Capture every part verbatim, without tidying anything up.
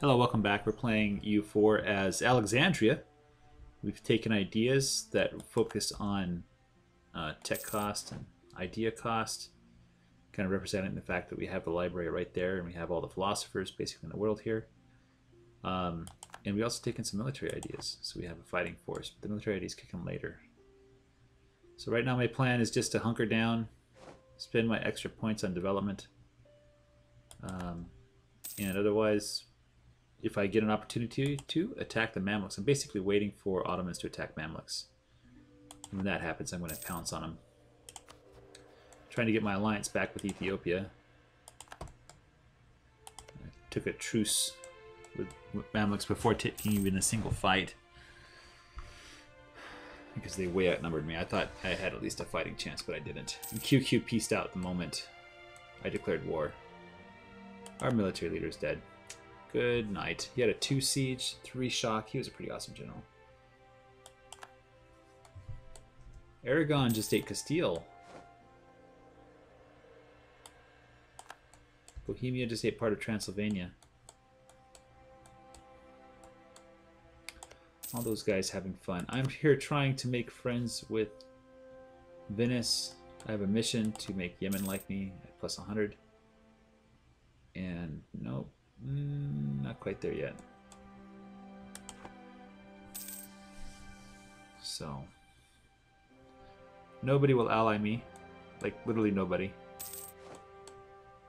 Hello, welcome back. We're playing U four as Alexandria. We've taken ideas that focus on uh, tech cost and idea cost, kind of representing the fact that we have the library right there and we have all the philosophers basically in the world here. Um, and we also taken some military ideas, so we have a fighting force, but the military ideas kick in later. So right now my plan is just to hunker down, spend my extra points on development, um, and otherwise, if I get an opportunity to attack the Mamluks, I'm basically waiting for Ottomans to attack Mamluks. And when that happens, I'm going to pounce on them. Trying to get my alliance back with Ethiopia. I took a truce with Mamluks before taking even a single fight, because they way outnumbered me. I thought I had at least a fighting chance, but I didn't. And Q Q peaced out the moment I declared war. Our military leader is dead. Good night. He had a two siege, three shock. He was a pretty awesome general. Aragon just ate Castile. Bohemia just ate part of Transylvania. All those guys having fun. I'm here trying to make friends with Venice. I have a mission to make Yemen like me at plus one hundred. And nope. Mm, not quite there yet. So nobody will ally me, like literally nobody.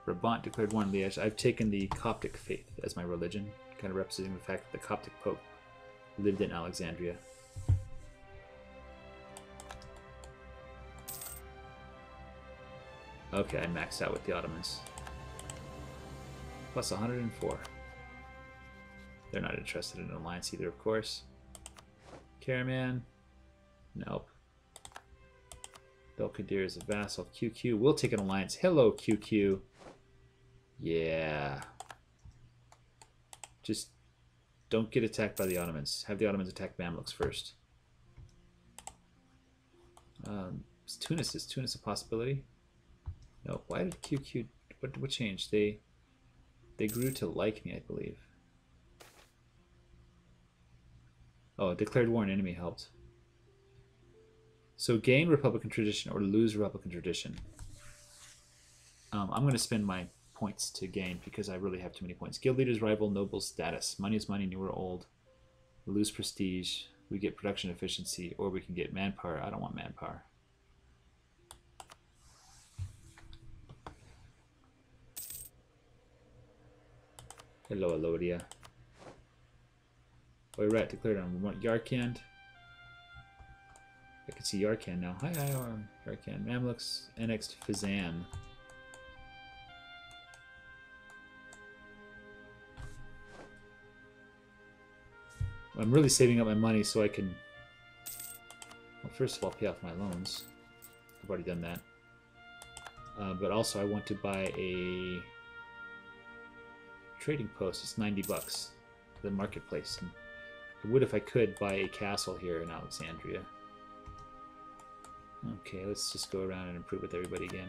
Brabant declared war on Liège. I've taken the Coptic faith as my religion, kind of representing the fact that the Coptic Pope lived in Alexandria. Okay, I maxed out with the Ottomans. Plus one hundred and four. They're not interested in an alliance either, of course. Caraman. Nope. Belkadir is a vassal. Q Q. We'll take an alliance. Hello, Q Q. Yeah. Just don't get attacked by the Ottomans. Have the Ottomans attack Mamluks first. Um, is Tunis. Is Tunis a possibility? Nope. Why did Q Q... What, what changed? They... They grew to like me, I believe. Oh, declared war on enemy helped. So gain Republican tradition or lose Republican tradition. Um, I'm going to spend my points to gain because I really have too many points. Guild leaders rival noble status. Money is money, new or old. We lose prestige. We get production efficiency, or we can get manpower. I don't want manpower. Hello, Elodia. Boyrat declared on Yarkand. I can see Yarkand now. Hi, hi, Yarkand. Mamluks annexed Fezzan. I'm really saving up my money so I can... Well, first of all, pay off my loans. I've already done that. Uh, but also, I want to buy a... trading post. It's ninety bucks, the marketplace. And I would, if I could, buy a castle here in Alexandria. Okay, let's just go around and improve with everybody again.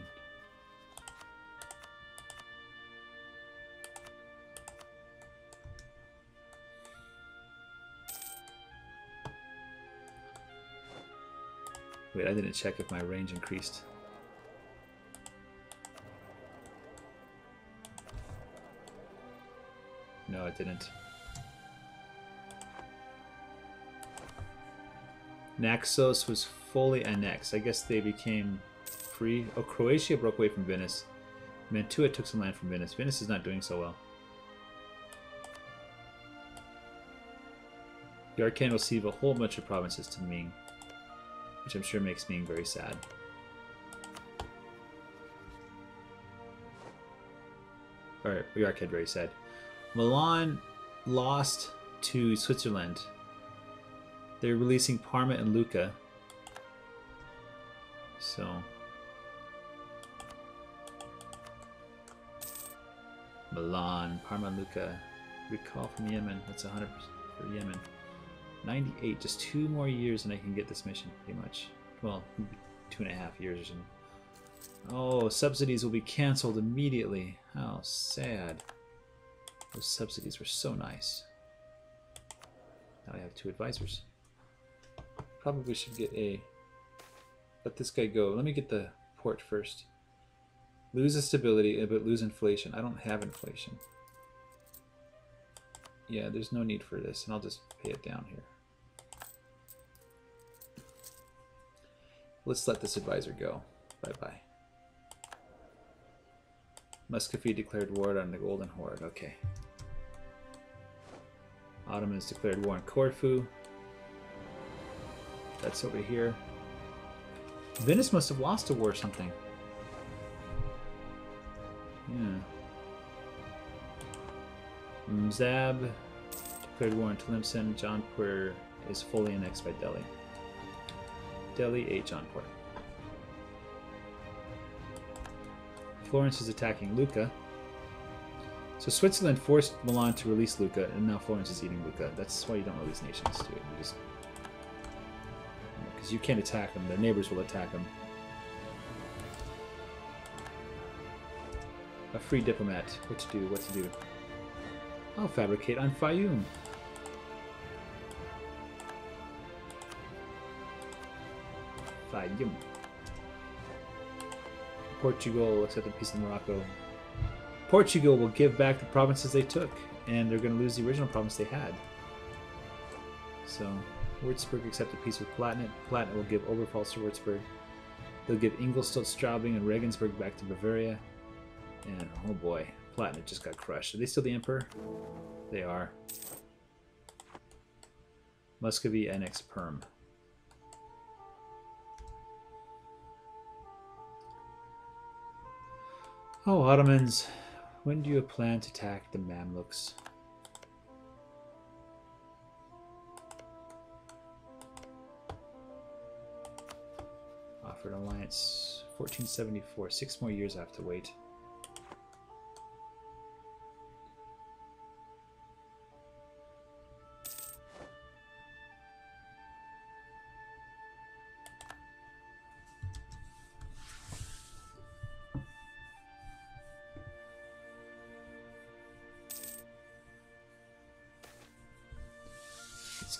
Wait, I didn't check if my range increased. No, it didn't. Naxos was fully annexed. I guess they became free. Oh, Croatia broke away from Venice. Mantua took some land from Venice. Venice is not doing so well. Yarkand will cede a whole bunch of provinces to Ming, which I'm sure makes Ming very sad. Alright, Yarkand very sad. Milan lost to Switzerland. They're releasing Parma and Luca. So Milan, Parma, Luca. Recall from Yemen. That's one hundred percent for Yemen. ninety-eight. Just two more years and I can get this mission, pretty much. Well, two and a half years or something. Oh, subsidies will be canceled immediately. How sad. Those subsidies were so nice. Now I have two advisors. Probably should get a... Let this guy go. Let me get the port first. Lose the stability, but lose inflation. I don't have inflation. Yeah, there's no need for this, and I'll just pay it down here. Let's let this advisor go. Bye-bye. Muscovy declared war on the Golden Horde. Okay. Ottomans declared war on Corfu. That's over here. Venice must have lost a war or something. Yeah. Mzab declared war on Tlemcen. John Quirr is fully annexed by Delhi. Delhi ate John Quirr. Florence is attacking Luca. So Switzerland forced Milan to release Luca, and now Florence is eating Luca. That's why you don't release nations, dude. You just... Because you can't attack them. Their neighbors will attack them. A free diplomat. What to do, what to do. I'll fabricate on Fayum. Fayum. Portugal accepted peace in Morocco. Portugal will give back the provinces they took, and they're going to lose the original province they had. So, Würzburg accepted peace with Platinate. Platinate will give Oberpfalz to Würzburg. They'll give Ingolstadt, Straubing, and Regensburg back to Bavaria. And, oh boy, Platinate just got crushed. Are they still the emperor? They are. Muscovy annexed Perm. Oh, Ottomans, when do you plan to attack the Mamluks? Offered alliance, fourteen seventy-four. Six more years I have to wait.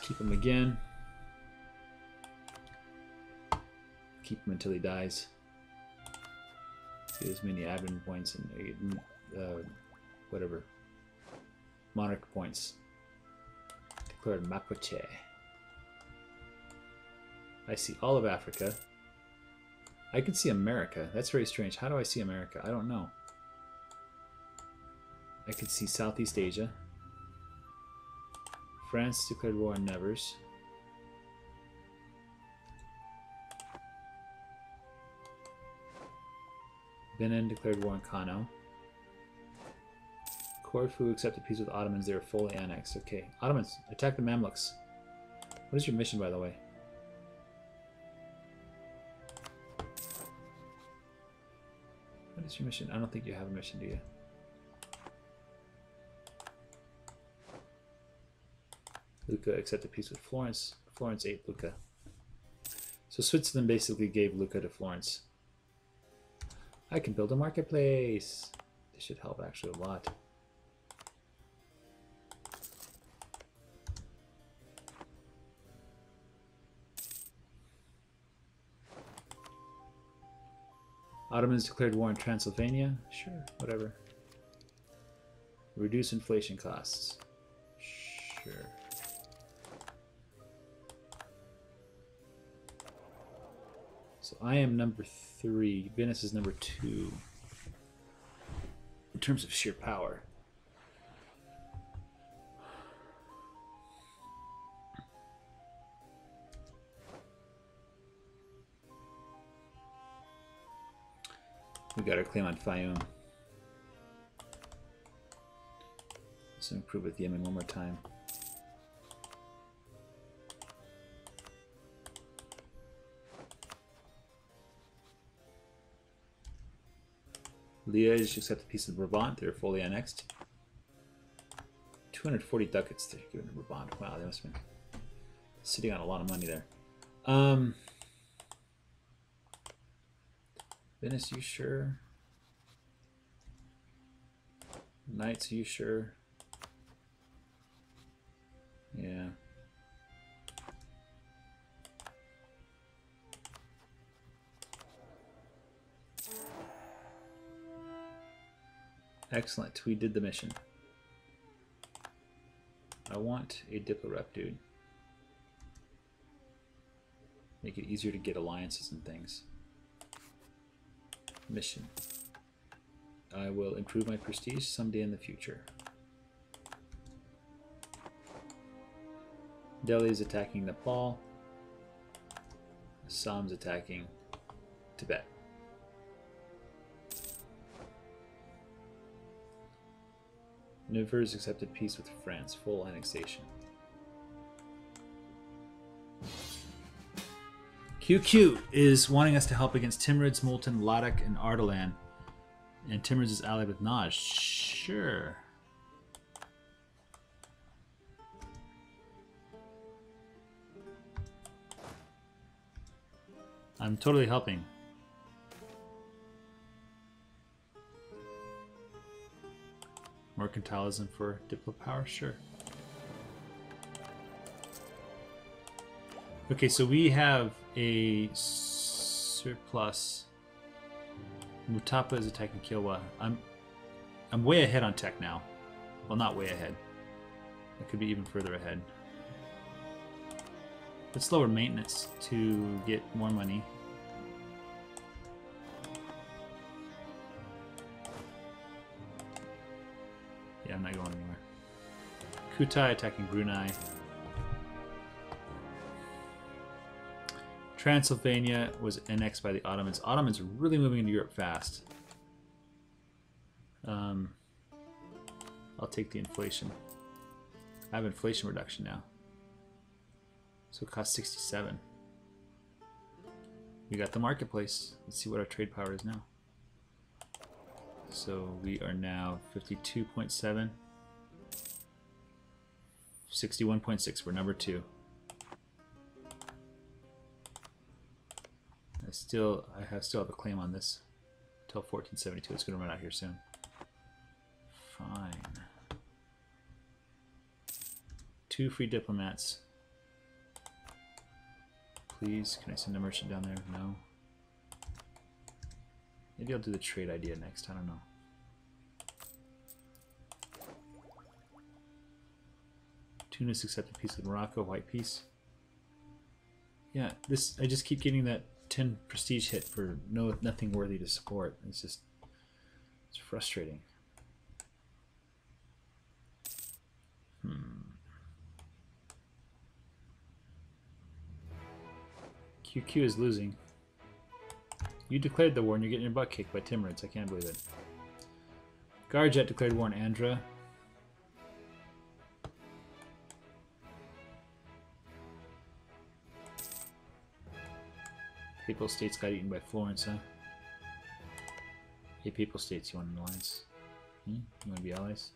Keep him again. Keep him until he dies. Get as many admin points and uh, whatever. Monarch points. Declared Mapuche. I see all of Africa. I can see America. That's very strange. How do I see America? I don't know. I can see Southeast Asia. France declared war on Nevers. Benin declared war on Kano. Corfu accepted peace with Ottomans. They were fully annexed. Okay. Ottomans, attack the Mamluks. What is your mission, by the way? What is your mission? I don't think you have a mission, do you? Luca accepted peace with Florence. Florence ate Luca. So Switzerland basically gave Luca to Florence. I can build a marketplace. This should help actually a lot. Ottomans declared war on Transylvania. Sure, whatever. Reduce inflation costs. Sure. So I am number three. Venice is number two in terms of sheer power. We got our claim on Fayum. Let's improve with Yemen one more time. Liège accepted peace of Brabant. They were fully annexed. two hundred forty ducats to give to Brabant. Wow, they must have been sitting on a lot of money there. Um, Venice, you sure? Knights, you sure? Excellent, we did the mission. I want a Diplorep dude. Make it easier to get alliances and things. Mission. I will improve my prestige someday in the future. Delhi is attacking Nepal. Assam's attacking Tibet. Nevers accepted peace with France, full annexation. Q Q is wanting us to help against Timurids, Multan, Ladakh, and Ardalan. And Timurids is allied with Naj. Sure. I'm totally helping. Mercantilism for Diplo power, sure. Okay, so we have a surplus. Mutapa is attacking Kilwa. I'm I'm way ahead on tech now. Well, not way ahead. I could be even further ahead. It's lower maintenance to get more money. Yeah, I'm not going anywhere. Kutai attacking Brunei. Transylvania was annexed by the Ottomans. Ottomans are really moving into Europe fast. Um, I'll take the inflation. I have inflation reduction now. So it costs sixty-seven. We got the marketplace. Let's see what our trade power is now. So we are now fifty-two point seven. sixty-one point six, we're number two. Still, I have still have a claim on this until fourteen seventy-two. It's going to run out here soon. Fine. Two free diplomats. Please, can I send a merchant down there? No. Maybe I'll do the trade idea next. I don't know. Tunis accepted peace with Morocco. White peace. Yeah, this. I just keep getting that ten prestige hit for no nothing worthy to support. It's just it's frustrating. Hmm. Q Q is losing. You declared the war and you're getting your butt kicked by Timurids. I can't believe it. Garjet declared war on Andhra. Papal States got eaten by Florence, huh? Hey, Papal States, you want an alliance? Hmm? You want to be allies?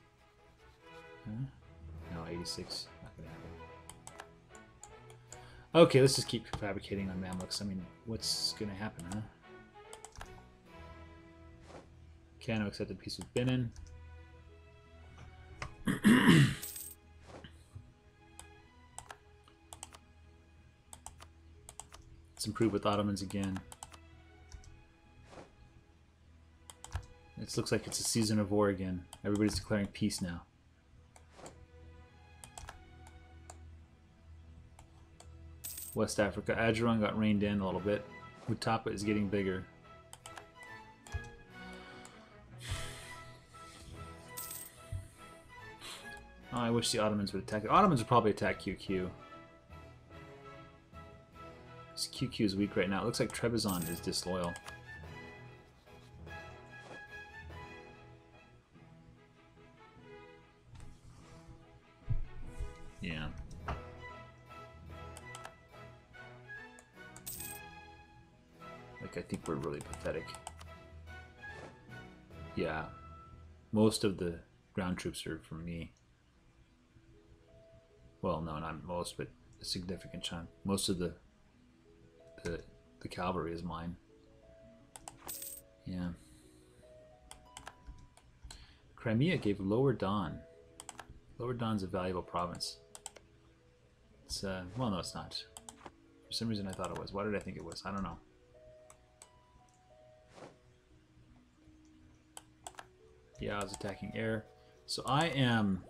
Huh? No, eighty-six. Not gonna happen. Okay, let's just keep fabricating on Mamluks. I mean, what's gonna happen, huh? Kano accepted peace with Benin. Let's improve with Ottomans again. It looks like it's a season of war again. Everybody's declaring peace now. West Africa. Ajuran got reined in a little bit. Mutapa is getting bigger. Oh, I wish the Ottomans would attack. The Ottomans would probably attack Q Q. Q Q is weak right now. It looks like Trebizond is disloyal. Yeah. Like, I think we're really pathetic. Yeah. Most of the ground troops are from me. Well, no, not most, but a significant chunk. Most of the The, the cavalry is mine. Yeah. Crimea gave Lower Don. Lower Don's a valuable province. It's uh, well, no, it's not. For some reason, I thought it was. Why did I think it was? I don't know. The odds attacking air. So I am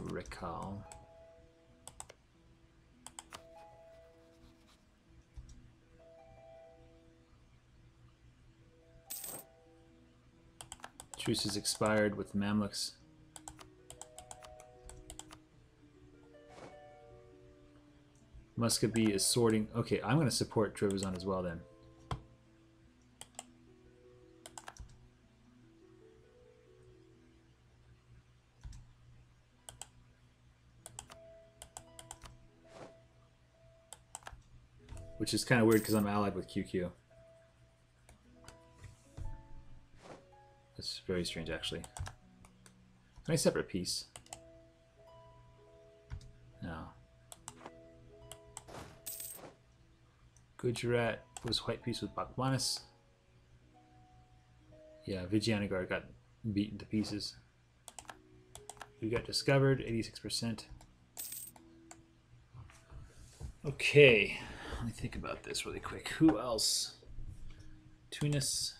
recall. Truce has expired with Mamluks. Muscovy is sorting. Okay, I'm going to support Trebizond as well then. Which is kind of weird because I'm allied with Q Q. That's very strange, actually. Can I separate peace? No. Gujarat was white peace with Bakhmanis. Yeah, Vijayanagar got beaten to pieces. We got discovered, eighty-six percent. Okay. Let me think about this really quick. Who else? Tunis.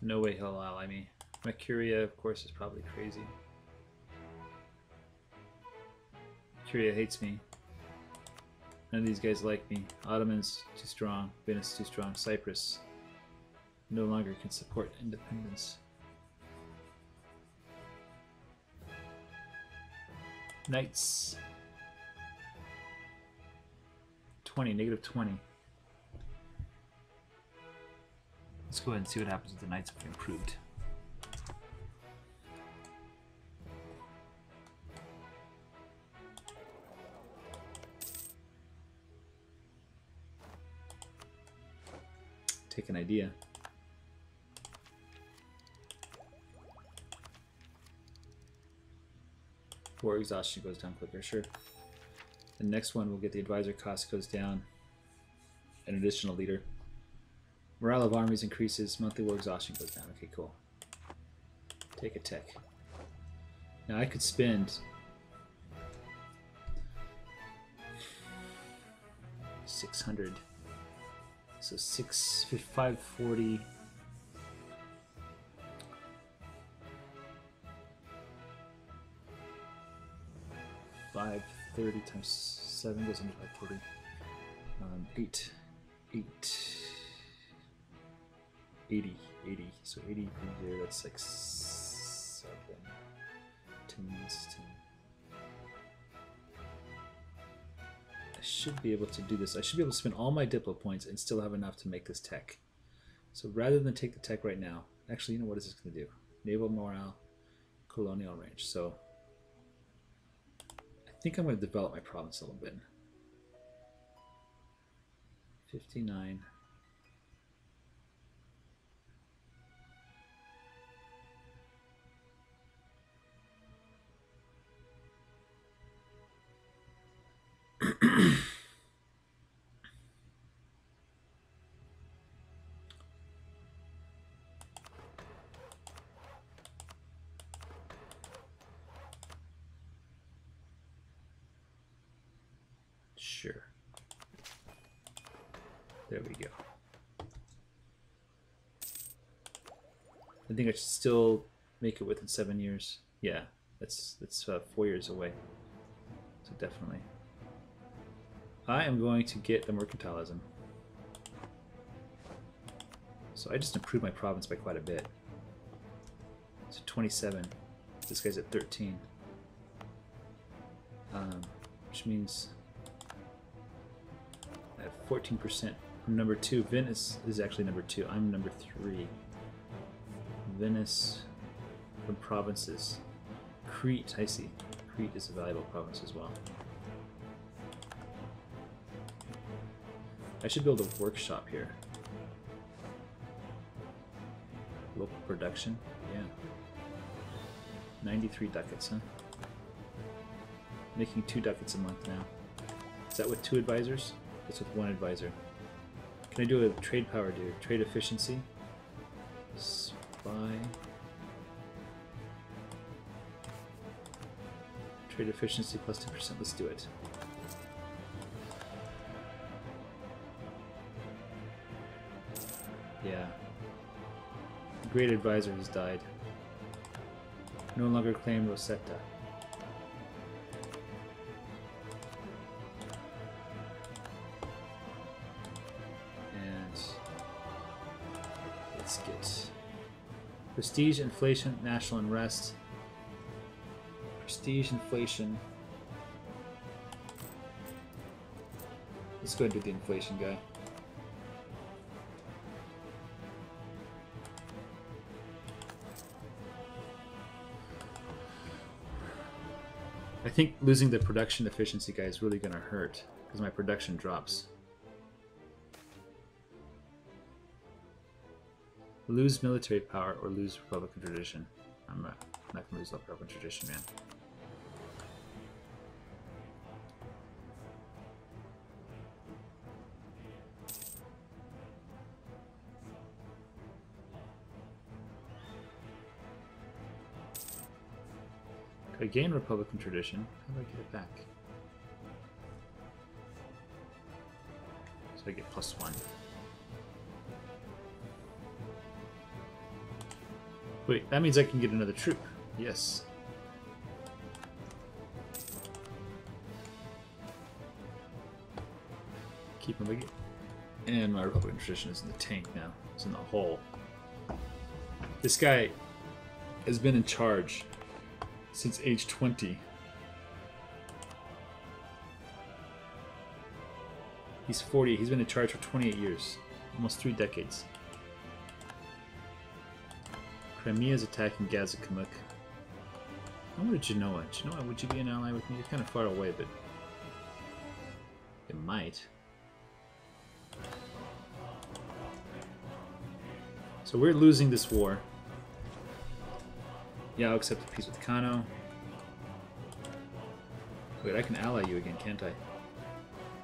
No way he'll ally me. Mercuria, of course, is probably crazy. Mercuria hates me. None of these guys like me. Ottomans, too strong. Venice, too strong. Cyprus, no longer can support independence. Knights. twenty, negative twenty. Let's go ahead and see what happens with the knights if we improved. Take an idea. War exhaustion goes down quicker, sure. The next one we'll get the advisor cost goes down. An additional leader. Morale of armies increases, monthly war exhaustion goes down. Okay, cool. Take a tech. Now I could spend six hundred. So six five forty. five thirty times seven goes into five forty. Um, eight, eight, eighty, eighty. So eighty per year. That's like seven, ten minutes. Ten. I should be able to do this. I should be able to spend all my diplo points and still have enough to make this tech. So rather than take the tech right now, actually, you know what is this going to do? Naval morale, colonial range. So. I think I'm going to develop my province a little bit. fifty-nine. Sure. There we go. I think I should still make it within seven years. Yeah, that's that's uh, four years away. So definitely. I am going to get the mercantilism. So I just improved my province by quite a bit. So twenty-seven. This guy's at thirteen. Um, which means. fourteen percent. I'm number two. Venice is actually number two. I'm number three. Venice from provinces. Crete, I see. Crete is a valuable province as well. I should build a workshop here. Local production. Yeah. ninety-three ducats, huh? Making two ducats a month now. Is that with two advisors? With one advisor. Can I do a trade power do? Trade efficiency? Spy. Trade efficiency plus ten percent. Let's do it. great advisor has died. No longer claim Rosetta. And let's get prestige, inflation, national unrest. Prestige, inflation. Let's go ahead and do the inflation guy. I think losing the production efficiency guy is really going to hurt, because my production drops. Lose military power or lose Republican tradition. I'm not, not going to lose Republican tradition, man. Gain Republican tradition. How do I get it back? So I get plus one. Wait, that means I can get another troop. Yes. Keep my legacy. And my Republican tradition is in the tank now. It's in the hole. This guy has been in charge since age twenty. He's forty. He's been in charge for twenty-eight years. Almost three decades. Crimea's attacking Gazikamuk. I wanted Genoa. Genoa, would you be an ally with me? You're kind of far away, but it might. So we're losing this war. Yeah, I'll accept the peace with Kano. Wait, I can ally you again, can't I?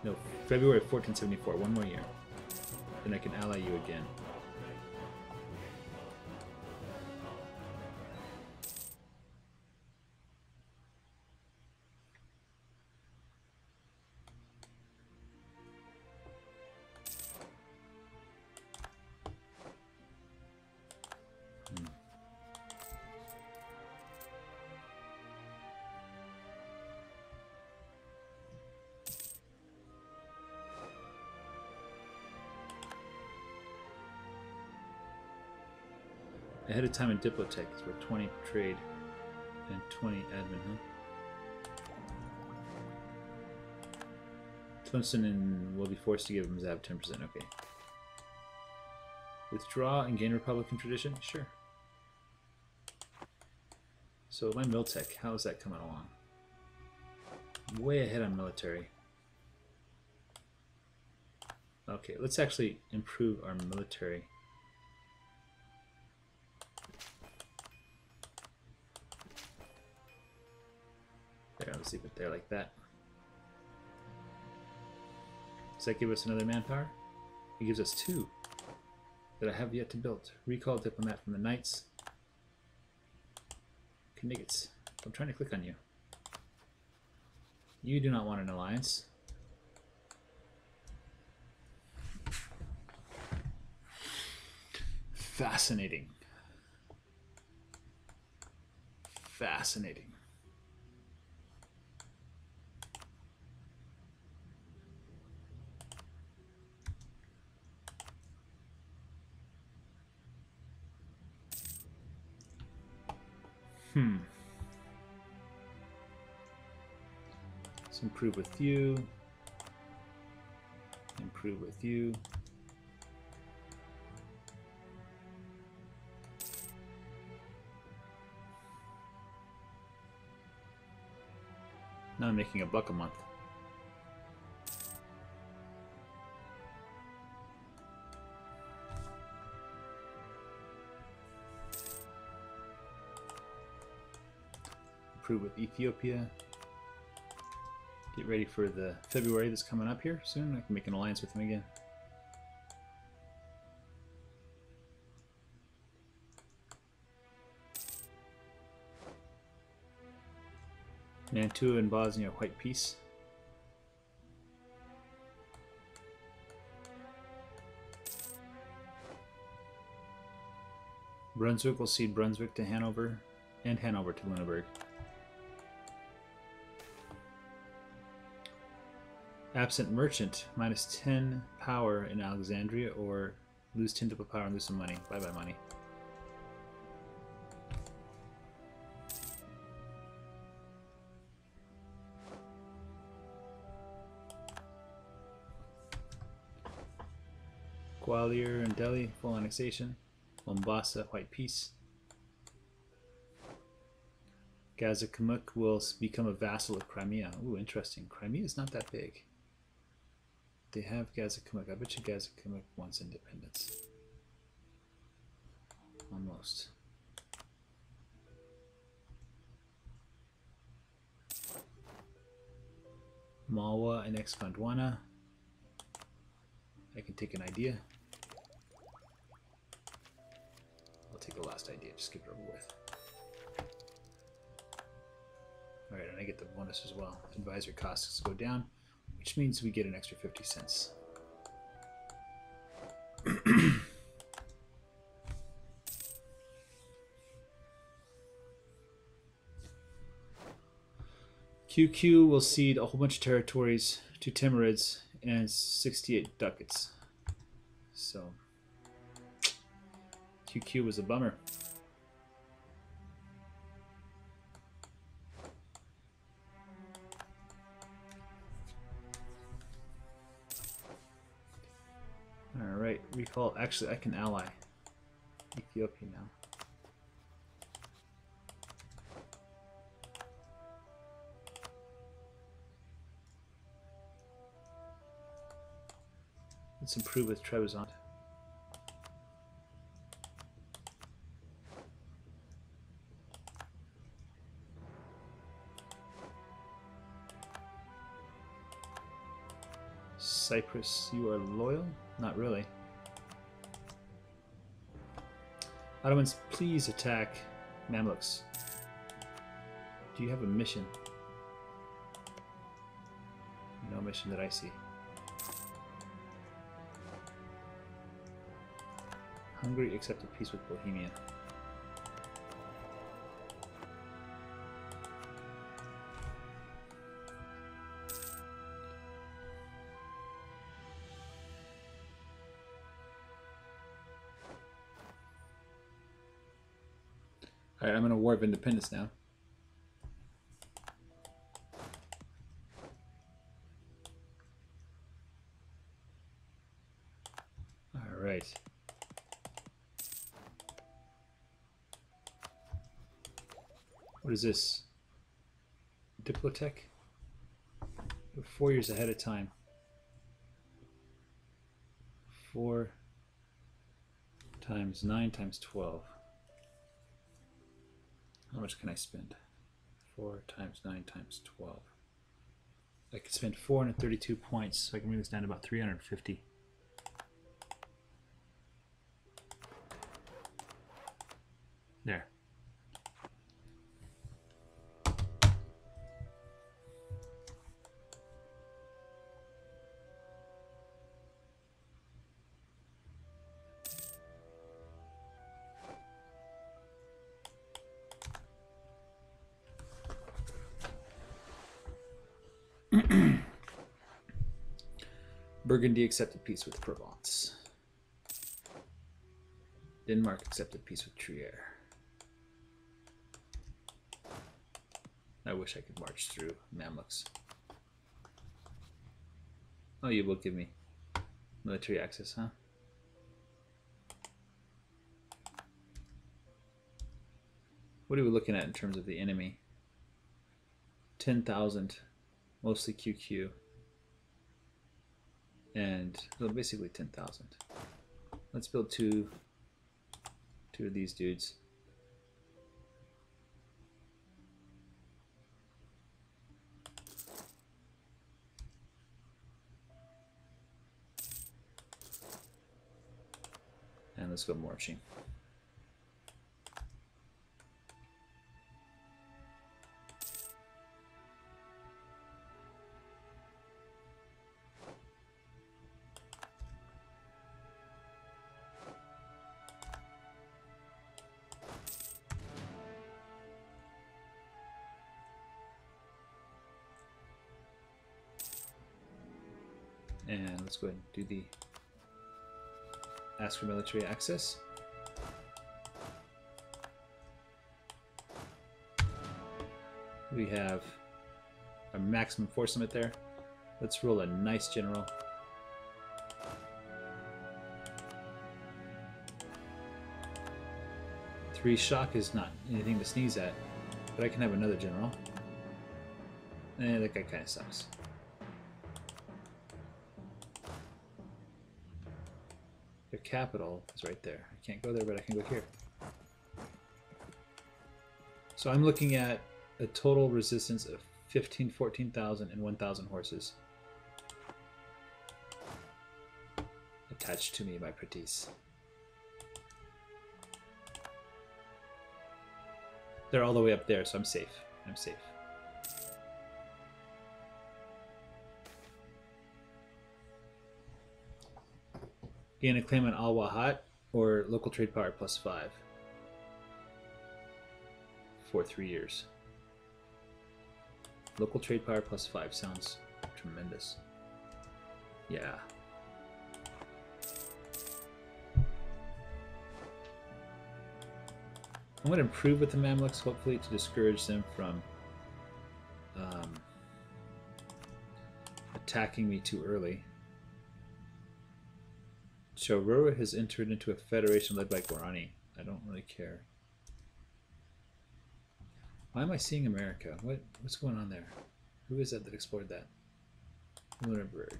No, February of fourteen seventy-four, one more year. Then I can ally you again. Ahead of time in Diplotech is where twenty trade and twenty admin, huh? Clemson and will be forced to give him Zab ten percent, okay. Withdraw and gain Republican tradition? Sure. So my Miltech, how is that coming along? I'm way ahead on military. Okay, let's actually improve our military. Let's leave it there like that. Does that give us another manpower? It gives us two that I have yet to build. Recall diplomat from the Knights. Kniggets, I'm trying to click on you. You do not want an alliance. Fascinating. Fascinating. Hmm. Let's improve with you. Improve with you. Now I'm making a buck a month. With Ethiopia. Get ready for the February that's coming up here soon. I can make an alliance with them again. Mantua and Bosnia, white peace. Brunswick will cede Brunswick to Hanover, and Hanover to Lüneburg. Absent merchant, minus ten power in Alexandria, or lose ten to power and lose some money. Bye bye money. Gwalior and Delhi, full annexation. Mombasa, white peace. Gaza Kamuk will become a vassal of Crimea. Ooh, interesting. Crimea is not that big. They have Gaza Kamuk. I bet you Gaza Kamuk wants independence. Almost. Malwa and ex Gondwana. I can take an idea. I'll take the last idea, just get it over with. Alright, and I get the bonus as well. Advisory costs go down, which means we get an extra fifty cents. Q Q will cede a whole bunch of territories to Timurids and sixty-eight ducats. So Q Q was a bummer. Alright, recall. Actually, I can ally Ethiopia now. Let's improve with Trebizond. Cyprus, you are loyal? Not really. Ottomans, please attack Mamluks. Do you have a mission? No mission that I see. Hungary accepted peace with Bohemia. All right, I'm in a war of independence now. All right. What is this? Diplotech? We're four years ahead of time. Four times nine times twelve. How much can I spend? Four times nine times twelve. I can spend four hundred thirty-two points, so I can bring this down to about three hundred fifty. There. Burgundy accepted peace with Provence. Denmark accepted peace with Trier. I wish I could march through Mamluks. Oh, you will give me military access, huh? What are we looking at in terms of the enemy? ten thousand, mostly Q Q. And well, basically ten thousand. Let's build two, two of these dudes. And let's go marching. And let's go ahead and do the ask for military access. We have a maximum force limit there. Let's roll a nice general. Three shock is not anything to sneeze at, but I can have another general. Eh, that guy kind of sucks. Their capital is right there. I can't go there, but I can go here. So I'm looking at a total resistance of fifteen, fourteen thousand, and one thousand horses attached to me, my pretties. They're all the way up there, so I'm safe. I'm safe. Gain a claim on Al Wahat or local trade power plus five for three years. Local trade power plus five sounds tremendous. Yeah. I'm going to improve with the Mamluks, hopefully, to discourage them from um, attacking me too early. Charrua has entered into a federation led by Guarani. I don't really care. Why am I seeing America? What what's going on there? Who is that that explored that? Lunenburg.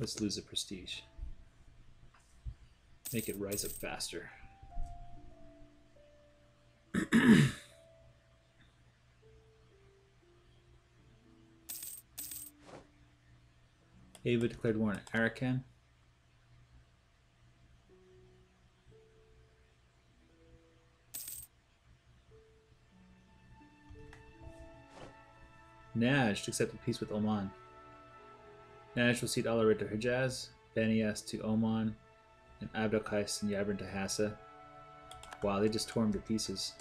Let's lose the prestige. Make it rise up faster. Ava declared war on Arakan. Najd accepted peace with Oman. Najd will cede Alarid to Hijaz, Baniyas to Oman, and Abd al-Qais and Yabrin to Hassa. Wow, they just tore him to pieces.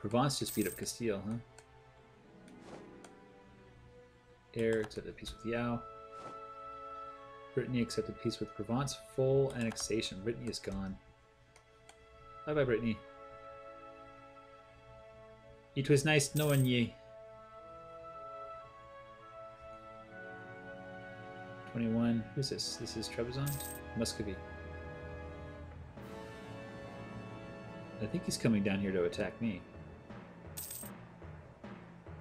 Provence just beat up Castile, huh? Air accepted peace with Yao. Brittany accepted peace with Provence. Full annexation. Brittany is gone. Bye bye, Brittany. It was nice knowing ye. twenty-one. Who's this? This is Trebizond? Muscovy. I think he's coming down here to attack me.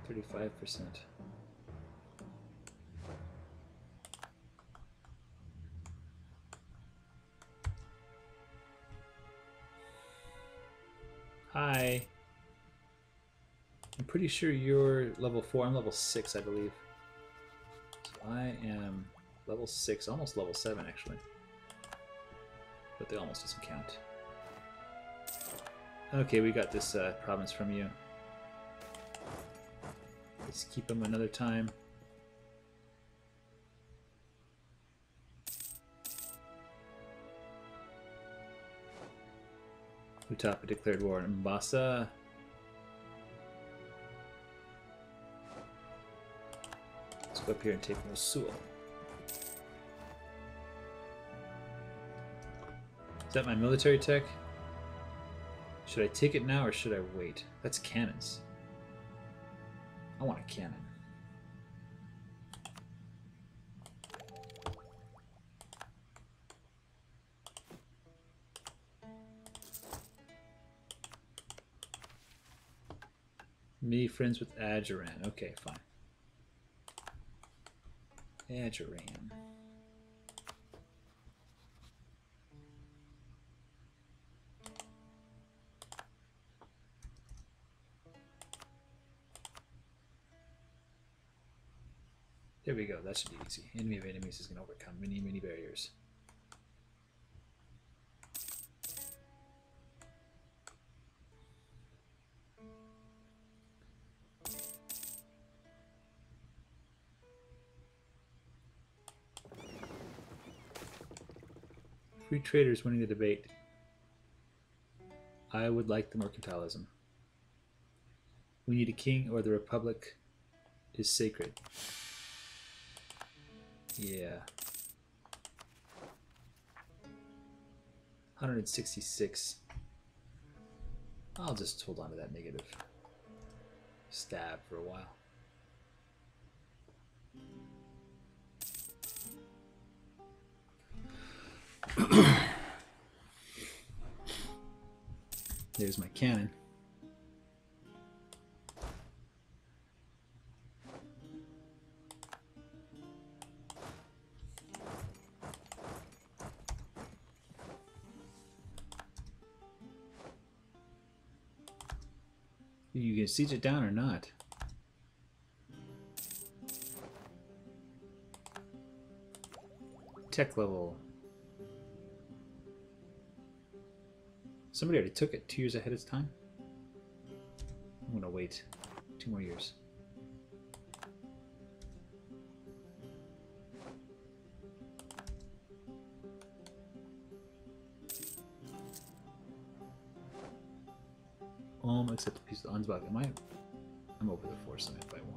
thirty-five percent. Hi. I'm pretty sure you're level four. I'm level six, I believe. So I am level six, almost level seven, actually. But that almost doesn't count. Okay, we got this uh, province from you. Let's keep them another time. Utapa declared war on Mombasa. Let's go up here and take Mosul. Is that my military tech? Should I take it now or should I wait? That's cannons. I want a cannon. Me friends with Adjuran. Okay, fine. Adjuran. There we go, that should be easy. Enemy of enemies is going to overcome many, many barriers. Three traders winning the debate. I would like the mercantilism. We need a king or the republic is sacred. Yeah. one hundred sixty-six. I'll just hold on to that negative stab for a while. There's my cannon. You can siege it down or not. Tech level. Somebody already took it two years ahead of time. I'm gonna wait two more years. Um, except the piece of Ansbach. Am I? I'm over the four summit by one.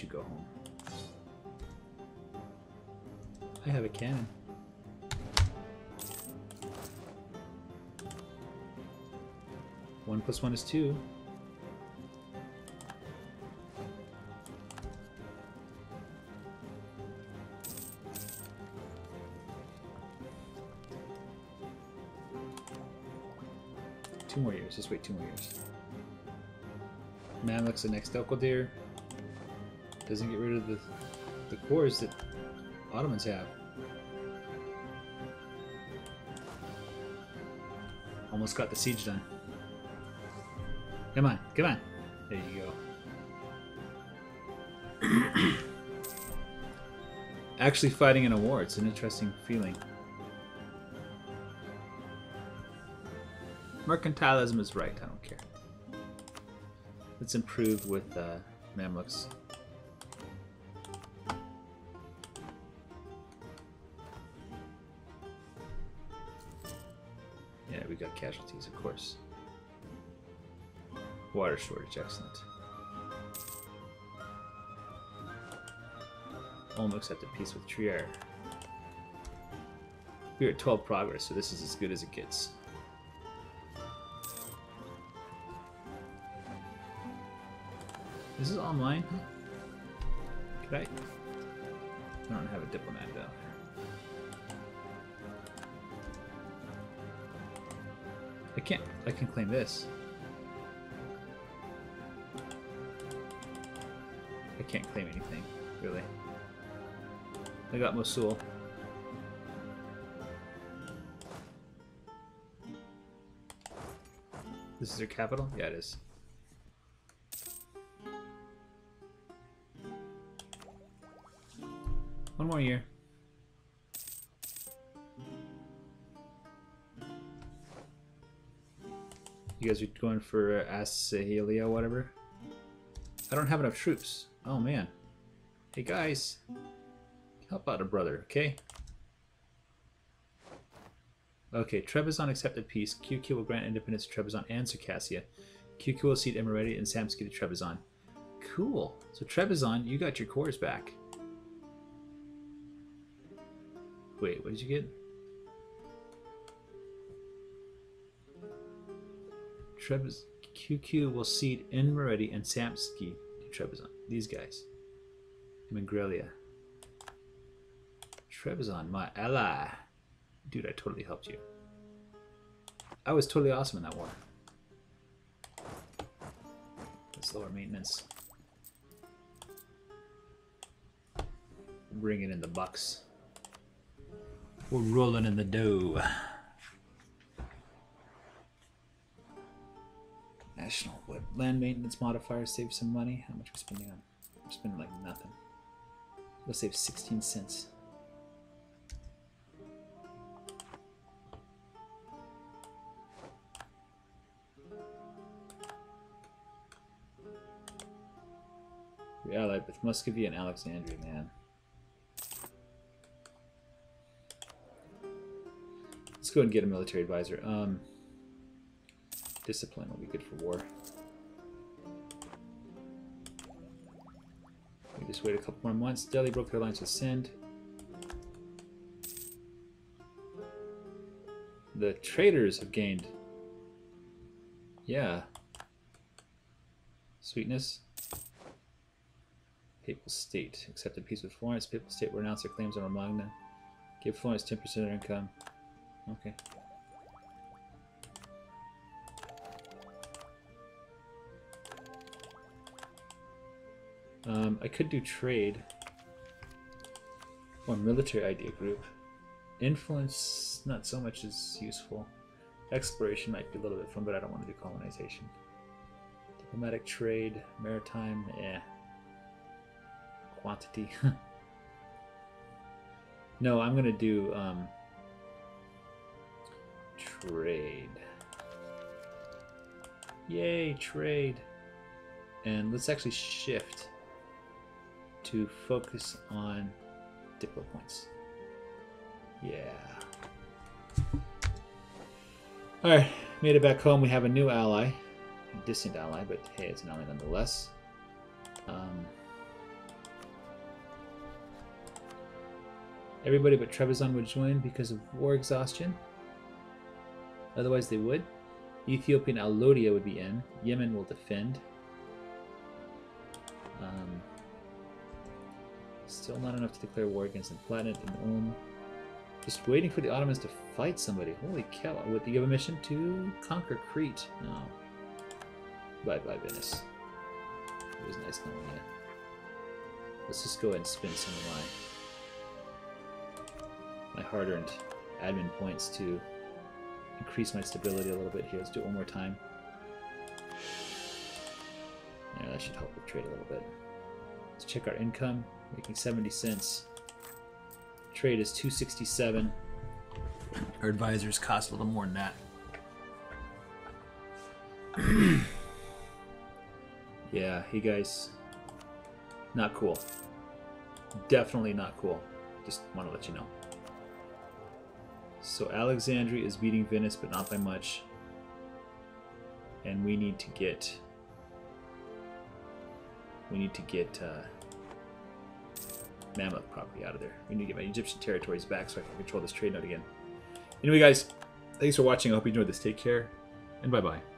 You go home. I have a cannon. One plus one is two. Two more years. Just wait two more years. Mamluks the next Elkodir. Doesn't get rid of the the cores that Ottomans have. Almost got the siege done. Come on, come on. There you go. Actually fighting in a war, it's an interesting feeling. Mercantilism is right, I don't care. Let's improve with uh, Mamluks. Casualties, of course. Water shortage, excellent. Olmecs at the peace with Trier. We are at twelve progress, so this is as good as it gets. Is this online? Could I? I don't have a diplomat down there. I can't. I can claim this. I can't claim anything, really. I got Mosul. This is their capital? Yeah, it is. One more year. You guys are going for uh, Asahelia, whatever. I don't have enough troops. Oh man. Hey guys, help out a brother, okay? Okay, Trebizond accepted peace. Q Q will grant independence to Trebizond and Circassia. Q Q will cede Emirati and Samski to Trebizond. Cool. So Trebizond, you got your cores back. Wait, what did you get? Trebizond. Q Q will cede Enmereti and Samski to Trebizond. These guys. Mingrelia. Trebizond, my ally. Dude, I totally helped you. I was totally awesome in that war. That's lower maintenance. Bring it in the bucks. We're rolling in the dough. National wood. Land maintenance modifier saves some money. How much are we spending on? We're spending like nothing. We'll save sixteen cents. We're allied with Muscovy and Alexandria, man. Let's go and get a military advisor. Um, discipline will be good for war. We just wait a couple more months. Delhi broke their alliance with Sindh. The traders have gained. Yeah. Sweetness. Papal State. Accept a peace with Florence. Papal State will renounce their claims on Romagna. Give Florence ten percent of their income. Okay. Um, I could do trade. Or military idea group. Influence, not so much is useful. Exploration might be a little bit fun, but I don't want to do colonization. Diplomatic trade, maritime, eh. Quantity. No, I'm gonna do um, trade. Yay, trade. And let's actually shift to focus on diplo points. Yeah. All right, made it back home. We have a new ally, a distant ally, but hey, it's an ally nonetheless. Um, Everybody but Trebizond would join because of war exhaustion. Otherwise they would. Ethiopian Alodia would be in. Yemen will defend. Um, still not enough to declare war against the Platinate and Ulm. Just waiting for the Ottomans to fight somebody. Holy cow. Would they give a mission to conquer Crete? No. Bye-bye, Venice. It was nice knowing you. Let's just go ahead and spin some of my... my hard-earned admin points to increase my stability a little bit here. Let's do it one more time. Yeah, that should help with trade a little bit. Let's check our income, making seventy cents. Trade is two sixty-seven. Our advisors cost a little more than that. Yeah, you guys, not cool. Definitely not cool. Just want to let you know. So Alexandria is beating Venice, but not by much. And we need to get... We need to get uh, Mamluk property out of there. We need to get my Egyptian territories back so I can control this trade note again. Anyway, guys, thanks for watching. I hope you enjoyed this. Take care, and bye-bye.